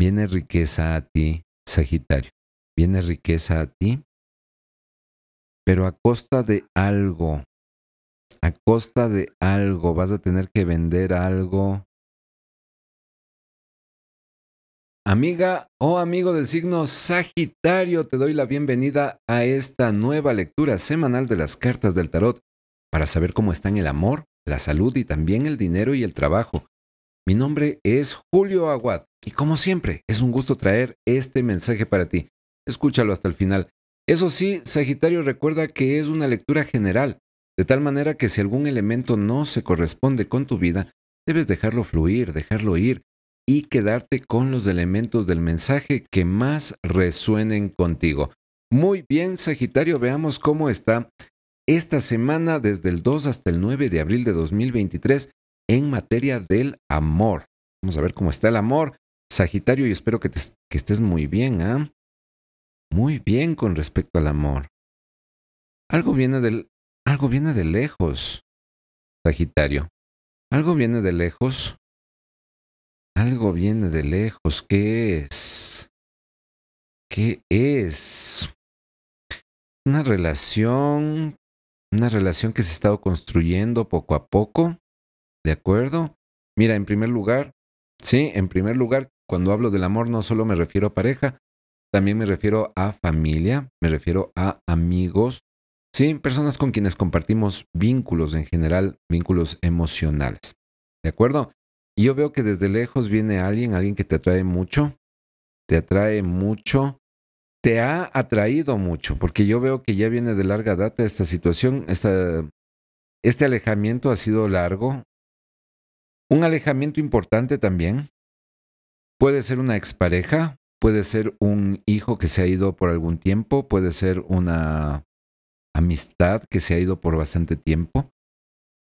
Viene riqueza a ti, Sagitario. Viene riqueza a ti, pero a costa de algo. A costa de algo. Vas a tener que vender algo. Amiga o amigo del signo Sagitario, te doy la bienvenida a esta nueva lectura semanal de las cartas del tarot para saber cómo están el amor, la salud y también el dinero y el trabajo. Mi nombre es Julio Aguad y como siempre es un gusto traer este mensaje para ti. Escúchalo hasta el final. Eso sí, Sagitario, recuerda que es una lectura general, de tal manera que si algún elemento no se corresponde con tu vida, debes dejarlo fluir, dejarlo ir y quedarte con los elementos del mensaje que más resuenen contigo. Muy bien, Sagitario, veamos cómo está esta semana desde el 2 hasta el 9 de abril de 2023 en materia del amor. Vamos a ver cómo está el amor, Sagitario, y espero que estés muy bien, ¿eh? Muy bien con respecto al amor. Algo viene de lejos, Sagitario. Algo viene de lejos. Algo viene de lejos. ¿Qué es? ¿Qué es? Una relación que se ha estado construyendo poco a poco, ¿de acuerdo? Mira, en primer lugar, sí, en primer lugar, cuando hablo del amor no solo me refiero a pareja, también me refiero a familia, me refiero a amigos, sí, personas con quienes compartimos vínculos en general, vínculos emocionales, ¿de acuerdo? Y yo veo que desde lejos viene alguien que te atrae mucho, te ha atraído mucho, porque yo veo que ya viene de larga data esta situación, este alejamiento ha sido largo, un alejamiento importante también, puede ser una expareja, puede ser un hijo que se ha ido por algún tiempo, puede ser una amistad que se ha ido por bastante tiempo.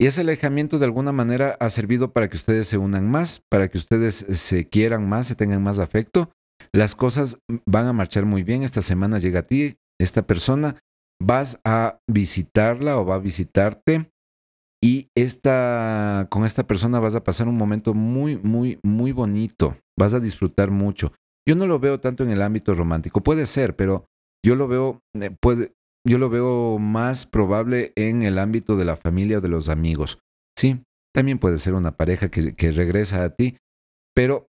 Y ese alejamiento de alguna manera ha servido para que ustedes se unan más, para que ustedes se quieran más, se tengan más afecto. Las cosas van a marchar muy bien. Esta semana llega a ti esta persona, vas a visitarla o va a visitarte y con esta persona vas a pasar un momento muy, muy, muy bonito. Vas a disfrutar mucho. Yo no lo veo tanto en el ámbito romántico. Puede ser, pero yo lo veo más probable en el ámbito de la familia o de los amigos. Sí, también puede ser una pareja que regresa a ti, pero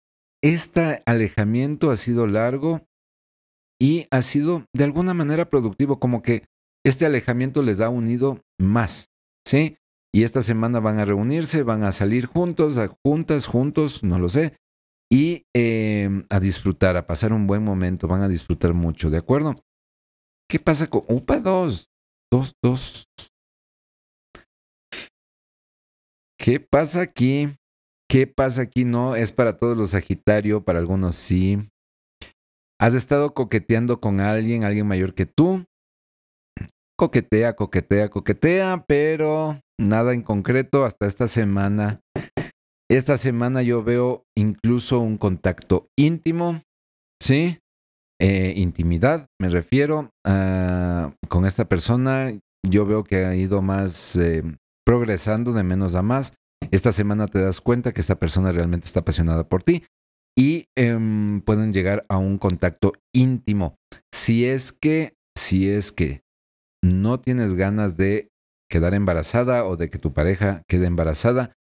este alejamiento ha sido largo y ha sido de alguna manera productivo, como que este alejamiento les ha unido más, ¿sí? Y esta semana van a reunirse, van a salir juntos, juntas, no lo sé, y a disfrutar, a pasar un buen momento, van a disfrutar mucho, ¿de acuerdo? ¿Qué pasa con... ¡Upa! Dos. ¿Qué pasa aquí? ¿Qué pasa aquí? No, es para todos los Sagitario, para algunos sí. Has estado coqueteando con alguien mayor que tú. Coquetea, pero nada en concreto hasta esta semana. Esta semana yo veo incluso un contacto íntimo, ¿sí? Intimidad, me refiero a, con esta persona yo veo que ha ido más progresando de menos a más. Esta semana te das cuenta que esta persona realmente está apasionada por ti y pueden llegar a un contacto íntimo. Si es que no tienes ganas de quedar embarazada o de que tu pareja quede embarazada,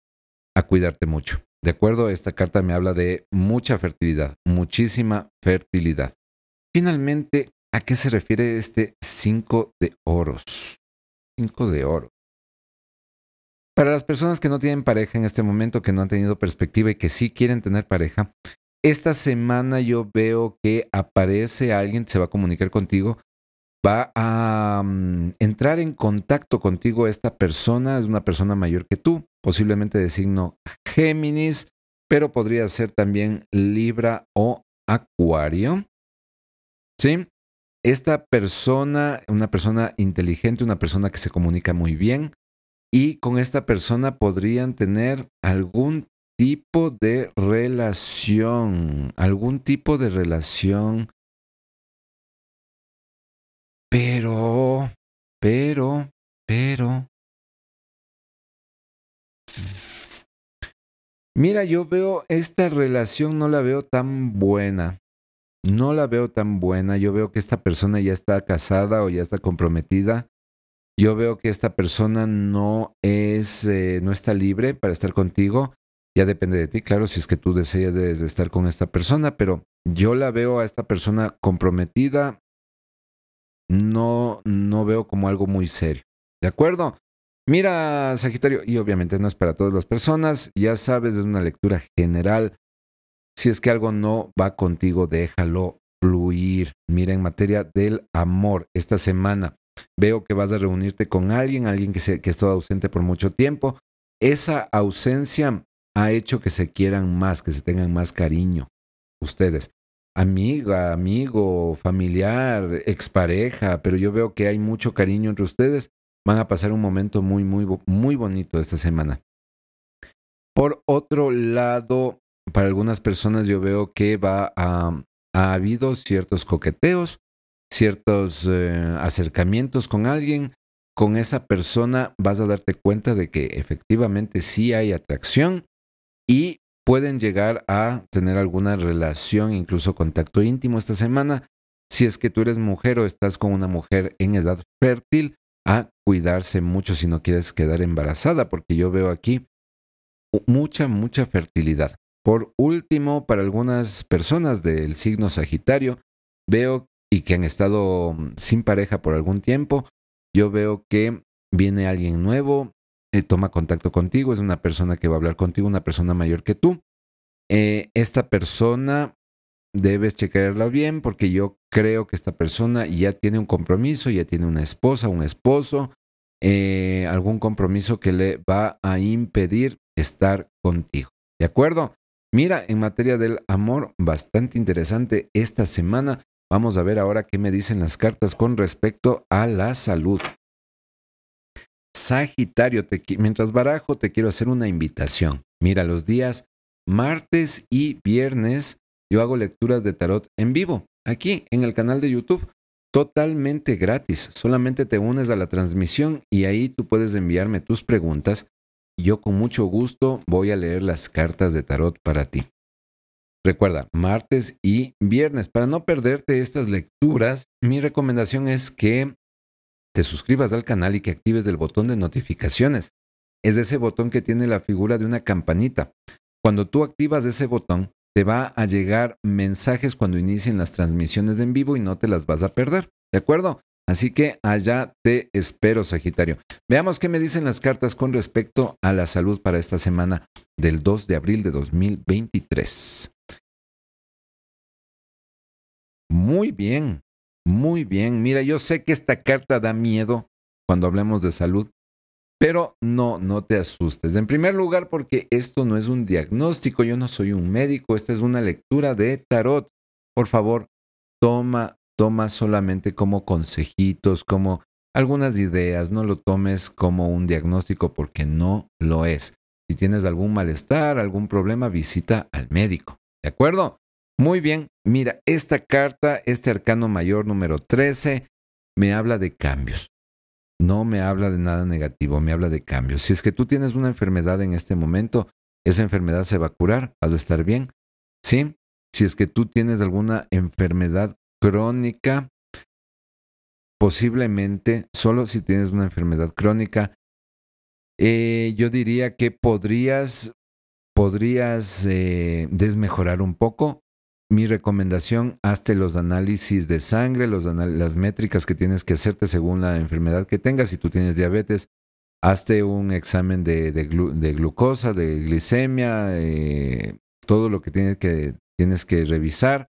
a cuidarte mucho, ¿de acuerdo? Esta carta me habla de mucha fertilidad, muchísima fertilidad. Finalmente, ¿a qué se refiere este 5 de oros? 5 de oro. Para las personas que no tienen pareja en este momento, que no han tenido perspectiva y que sí quieren tener pareja, esta semana yo veo que aparece alguien, se va a comunicar contigo, va a entrar en contacto contigo esta persona, es una persona mayor que tú, posiblemente de signo Géminis, pero podría ser también Libra o Acuario. ¿Sí? Esta persona, una persona inteligente, una persona que se comunica muy bien y con esta persona podrían tener algún tipo de relación, pero Mira, yo veo esta relación, no la veo tan buena. No la veo tan buena. Yo veo que esta persona ya está casada o ya está comprometida. Yo veo que esta persona no está libre para estar contigo. Ya depende de ti, claro, si es que tú deseas de estar con esta persona, pero yo la veo a esta persona comprometida. No veo como algo muy serio. ¿De acuerdo? Mira, Sagitario, y obviamente no es para todas las personas. Ya sabes, es una lectura general. Si es que algo no va contigo, déjalo fluir. Mira, en materia del amor, esta semana veo que vas a reunirte con alguien que ha estado ausente por mucho tiempo. Esa ausencia ha hecho que se quieran más, que se tengan más cariño ustedes. Amiga, amigo, familiar, expareja, pero yo veo que hay mucho cariño entre ustedes. Van a pasar un momento muy, muy, muy bonito esta semana. Por otro lado, para algunas personas yo veo que ha habido ciertos coqueteos, ciertos acercamientos con alguien. Con esa persona vas a darte cuenta de que efectivamente sí hay atracción y pueden llegar a tener alguna relación, incluso contacto íntimo esta semana. Si es que tú eres mujer o estás con una mujer en edad fértil, a cuidarse mucho si no quieres quedar embarazada, porque yo veo aquí mucha fertilidad. Por último, para algunas personas del signo Sagitario, veo y que han estado sin pareja por algún tiempo, yo veo que viene alguien nuevo, toma contacto contigo, es una persona que va a hablar contigo, una persona mayor que tú. Esta persona debes checarla bien porque yo creo que esta persona ya tiene un compromiso, ya tiene una esposa, un esposo, algún compromiso que le va a impedir estar contigo. ¿De acuerdo? Mira, en materia del amor, bastante interesante esta semana. Vamos a ver ahora qué me dicen las cartas con respecto a la salud. Sagitario, mientras barajo, te quiero hacer una invitación. Mira, los días martes y viernes yo hago lecturas de tarot en vivo, aquí en el canal de YouTube, totalmente gratis. Solamente te unes a la transmisión y ahí tú puedes enviarme tus preguntas. Yo con mucho gusto voy a leer las cartas de tarot para ti. Recuerda, martes y viernes. Para no perderte estas lecturas, mi recomendación es que te suscribas al canal y que actives el botón de notificaciones. Es ese botón que tiene la figura de una campanita. Cuando tú activas ese botón, te va a llegar mensajes cuando inicien las transmisiones en vivo y no te las vas a perder. ¿De acuerdo? Así que allá te espero, Sagitario. Veamos qué me dicen las cartas con respecto a la salud para esta semana del 2 de abril de 2023. Muy bien, muy bien. Mira, yo sé que esta carta da miedo cuando hablemos de salud, pero no te asustes. En primer lugar, porque esto no es un diagnóstico, yo no soy un médico, esta es una lectura de tarot. Por favor, toma solamente como consejitos, como algunas ideas, no lo tomes como un diagnóstico porque no lo es. Si tienes algún malestar, algún problema, visita al médico, ¿de acuerdo? Muy bien, mira, esta carta, este arcano mayor número 13, me habla de cambios. No me habla de nada negativo, me habla de cambios. Si es que tú tienes una enfermedad en este momento, esa enfermedad se va a curar, vas a estar bien, ¿sí? Si es que tú tienes alguna enfermedad crónica, posiblemente, solo si tienes una enfermedad crónica, yo diría que podrías desmejorar un poco. Mi recomendación, hazte los análisis de sangre, las métricas que tienes que hacerte según la enfermedad que tengas. Si tú tienes diabetes, hazte un examen de glucosa, de glicemia, todo lo que tienes que revisar,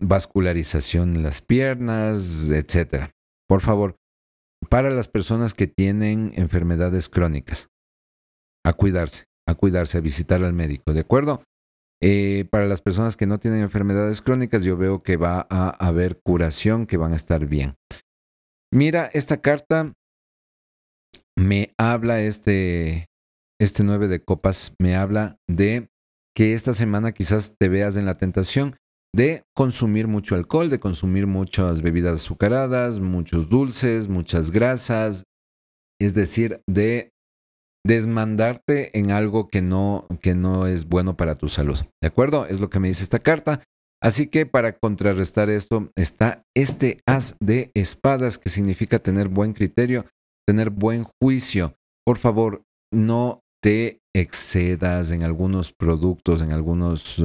vascularización en las piernas, etc. Por favor, para las personas que tienen enfermedades crónicas, a cuidarse, a visitar al médico, ¿de acuerdo? Para las personas que no tienen enfermedades crónicas, yo veo que va a haber curación, que van a estar bien. Mira, esta carta me habla, este 9 de copas, me habla de que esta semana quizás te veas en la tentación de consumir mucho alcohol, de consumir muchas bebidas azucaradas, muchos dulces, muchas grasas, es decir, de desmandarte en algo que no es bueno para tu salud. ¿De acuerdo? Es lo que me dice esta carta. Así que para contrarrestar esto está este as de espadas, que significa tener buen criterio, tener buen juicio. Por favor, no te excedas en algunos productos, en algunos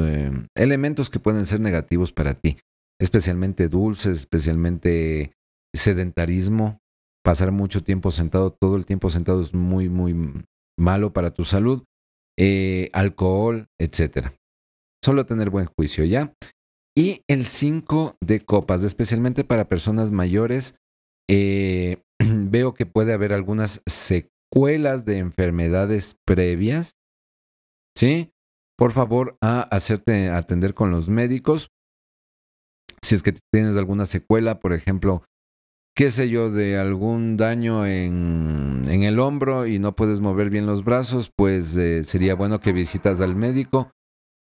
elementos que pueden ser negativos para ti. Especialmente dulces, especialmente sedentarismo. Pasar mucho tiempo sentado, todo el tiempo sentado es muy, muy malo para tu salud. Alcohol, etcétera. Solo tener buen juicio, ¿ya? Y el 5 de copas, especialmente para personas mayores, veo que puede haber algunas secuelas de enfermedades previas, ¿sí? Por favor, a hacerte atender con los médicos. Si es que tienes alguna secuela, por ejemplo, qué sé yo, de algún daño en el hombro y no puedes mover bien los brazos, pues sería bueno que visitas al médico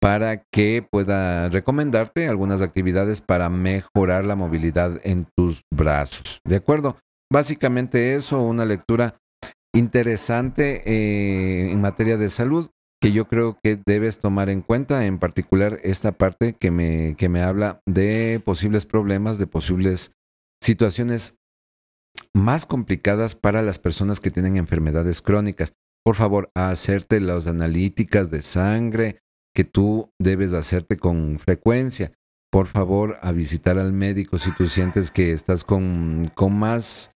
para que pueda recomendarte algunas actividades para mejorar la movilidad en tus brazos. ¿De acuerdo? Básicamente eso, una lectura interesante en materia de salud, que yo creo que debes tomar en cuenta, en particular esta parte que me habla de posibles problemas, de posibles situaciones más complicadas para las personas que tienen enfermedades crónicas. Por favor, a hacerte las analíticas de sangre que tú debes hacerte con frecuencia. Por favor, a visitar al médico si tú sientes que estás con más,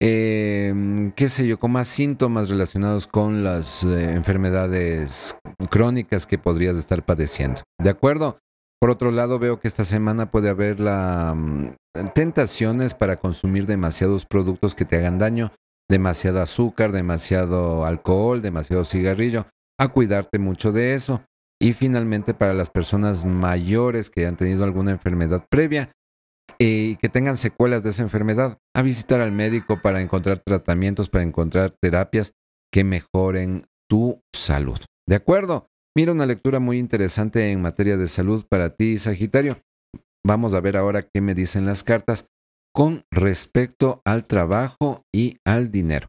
qué sé yo, con más síntomas relacionados con las enfermedades crónicas que podrías estar padeciendo. ¿De acuerdo? Por otro lado, veo que esta semana puede haber tentaciones para consumir demasiados productos que te hagan daño, demasiado azúcar, demasiado alcohol, demasiado cigarrillo. A cuidarte mucho de eso. Y finalmente, para las personas mayores que han tenido alguna enfermedad previa y que tengan secuelas de esa enfermedad, a visitar al médico para encontrar tratamientos, para encontrar terapias que mejoren tu salud. ¿De acuerdo? Mira, una lectura muy interesante en materia de salud para ti, Sagitario. Vamos a ver ahora qué me dicen las cartas con respecto al trabajo y al dinero.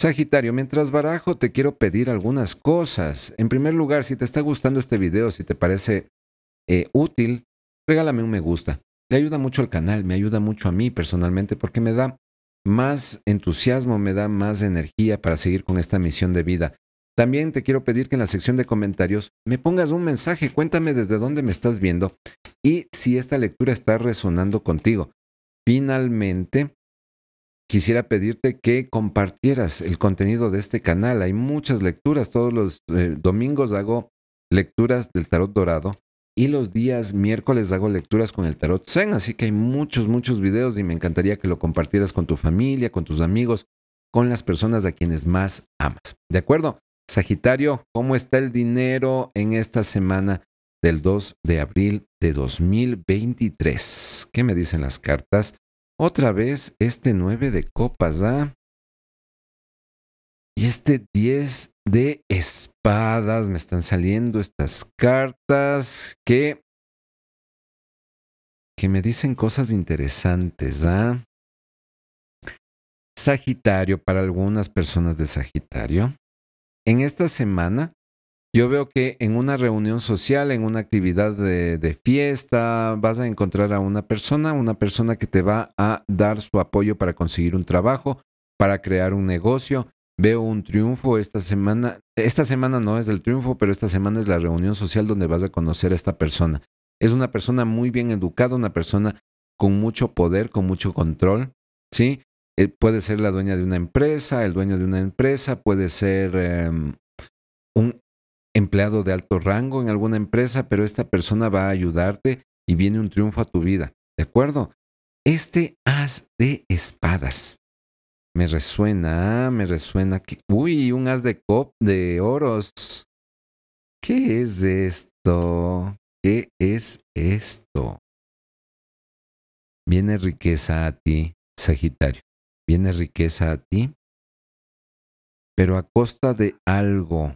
Sagitario, mientras barajo, te quiero pedir algunas cosas. En primer lugar, si te está gustando este video, si te parece útil, regálame un me gusta. Le ayuda mucho al canal, me ayuda mucho a mí personalmente, porque me da más entusiasmo, me da más energía para seguir con esta misión de vida. También te quiero pedir que en la sección de comentarios me pongas un mensaje, cuéntame desde dónde me estás viendo y si esta lectura está resonando contigo. Finalmente, quisiera pedirte que compartieras el contenido de este canal. Hay muchas lecturas. Todos los domingos hago lecturas del Tarot Dorado y los días miércoles hago lecturas con el Tarot Zen. Así que hay muchos, muchos videos y me encantaría que lo compartieras con tu familia, con tus amigos, con las personas a quienes más amas. ¿De acuerdo? Sagitario, ¿cómo está el dinero en esta semana del 2 de abril de 2023? ¿Qué me dicen las cartas? Otra vez este 9 de copas, ¿ah? Y este 10 de espadas. Me están saliendo estas cartas que me dicen cosas interesantes, ¿ah? Sagitario, para algunas personas de Sagitario, en esta semana yo veo que en una reunión social, en una actividad de fiesta, vas a encontrar a una persona que te va a dar su apoyo para conseguir un trabajo, para crear un negocio. Veo un triunfo esta semana. Esta semana no es el triunfo, pero esta semana es la reunión social donde vas a conocer a esta persona. Es una persona muy bien educada, una persona con mucho poder, con mucho control, ¿sí? Puede ser la dueña de una empresa, el dueño de una empresa, puede ser un empleado de alto rango en alguna empresa, pero esta persona va a ayudarte y viene un triunfo a tu vida, ¿de acuerdo? Este as de espadas me resuena que, uy, un as de oros. ¿Qué es esto? ¿Qué es esto? Viene riqueza a ti, Sagitario. Viene riqueza a ti, pero a costa de algo.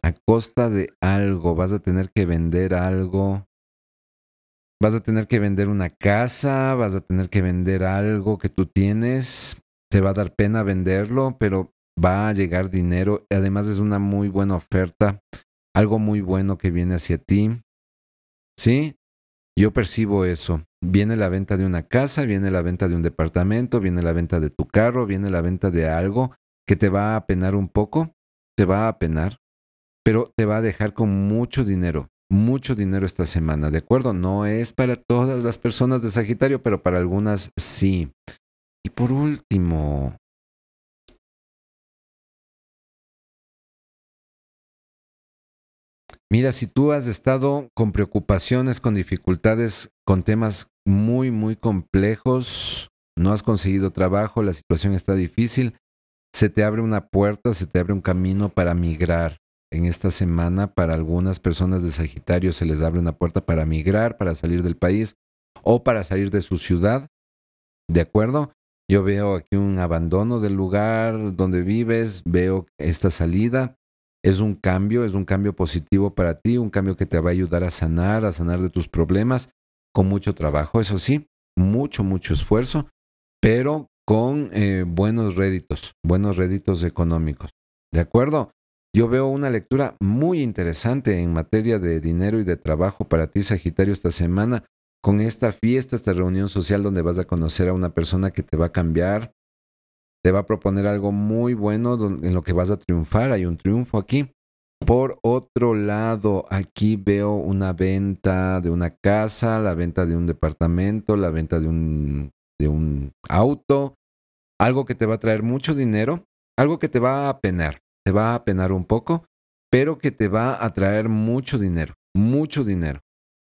A costa de algo. Vas a tener que vender algo. Vas a tener que vender una casa, vas a tener que vender algo que tú tienes. Te va a dar pena venderlo, pero va a llegar dinero. Además es una muy buena oferta, algo muy bueno que viene hacia ti. ¿Sí? Yo percibo eso. Viene la venta de una casa, viene la venta de un departamento, viene la venta de tu carro, viene la venta de algo que te va a apenar un poco, te va a apenar, pero te va a dejar con mucho dinero esta semana, ¿de acuerdo? No es para todas las personas de Sagitario, pero para algunas sí. Y por último, mira, si tú has estado con preocupaciones, con dificultades, con temas muy, muy complejos, no has conseguido trabajo, la situación está difícil, se te abre una puerta, se te abre un camino para migrar. En esta semana, para algunas personas de Sagitario se les abre una puerta para migrar, para salir del país o para salir de su ciudad, ¿de acuerdo? Yo veo aquí un abandono del lugar donde vives, veo esta salida. Es un cambio positivo para ti, un cambio que te va a ayudar a sanar de tus problemas, con mucho trabajo, eso sí, mucho esfuerzo, pero con buenos réditos económicos, ¿de acuerdo? Yo veo una lectura muy interesante en materia de dinero y de trabajo para ti, Sagitario, esta semana, con esta fiesta, esta reunión social donde vas a conocer a una persona que te va a cambiar, te va a proponer algo muy bueno en lo que vas a triunfar. Hay un triunfo aquí. Por otro lado, aquí veo una venta de una casa, la venta de un departamento, la venta de un auto, algo que te va a traer mucho dinero, algo que te va a apenar. Te va a apenar un poco, pero que te va a traer mucho dinero,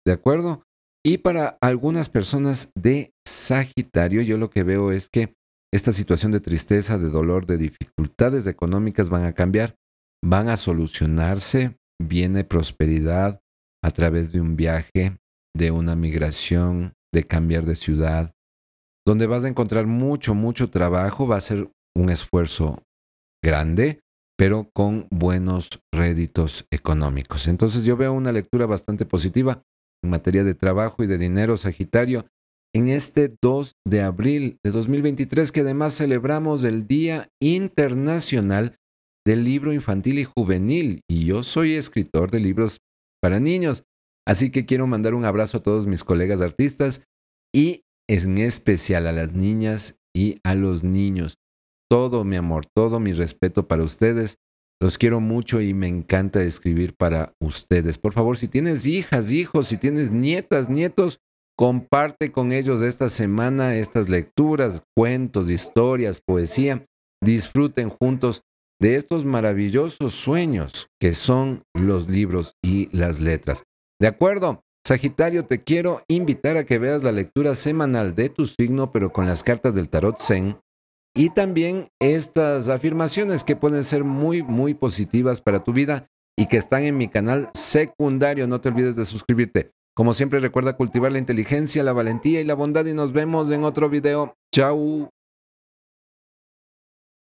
¿de acuerdo? Y para algunas personas de Sagitario, yo lo que veo es que esta situación de tristeza, de dolor, de dificultades económicas van a cambiar, van a solucionarse, viene prosperidad a través de un viaje, de una migración, de cambiar de ciudad, donde vas a encontrar mucho trabajo, va a ser un esfuerzo grande, pero con buenos réditos económicos. Entonces yo veo una lectura bastante positiva en materia de trabajo y de dinero, Sagitario, en este 2 de abril de 2023, que además celebramos el Día Internacional del Libro Infantil y Juvenil. Y yo soy escritor de libros para niños, así que quiero mandar un abrazo a todos mis colegas artistas y en especial a las niñas y a los niños. Todo mi amor, todo mi respeto para ustedes. Los quiero mucho y me encanta escribir para ustedes. Por favor, si tienes hijas, hijos, si tienes nietas, nietos, comparte con ellos esta semana estas lecturas, cuentos, historias, poesía. Disfruten juntos de estos maravillosos sueños que son los libros y las letras. ¿De acuerdo? Sagitario, te quiero invitar a que veas la lectura semanal de tu signo, pero con las cartas del Tarot Zen. Y también estas afirmaciones que pueden ser muy positivas para tu vida y que están en mi canal secundario. No te olvides de suscribirte. Como siempre, recuerda cultivar la inteligencia, la valentía y la bondad y nos vemos en otro video. Chau.